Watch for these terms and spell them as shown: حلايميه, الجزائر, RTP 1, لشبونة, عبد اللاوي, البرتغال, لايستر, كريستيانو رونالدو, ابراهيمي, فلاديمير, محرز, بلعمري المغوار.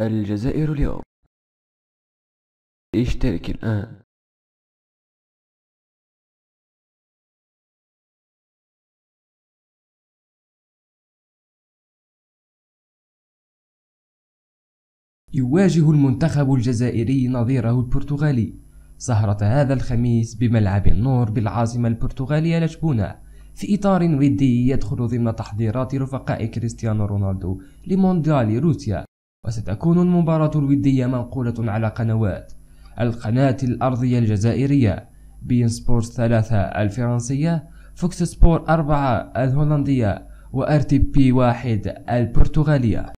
الجزائر اليوم. اشترك الآن. يواجه المنتخب الجزائري نظيره البرتغالي سهرة هذا الخميس بملعب النور بالعاصمة البرتغالية لشبونة، في إطار ودي يدخل ضمن تحضيرات رفقاء كريستيانو رونالدو لمونديال روسيا. وستكون المباراة الودية منقولة على قنوات القناة الأرضية الجزائرية، بين سبورتس 3 الفرنسية، فوكس سبور 4 الهولندية، و RTP 1 البرتغالية.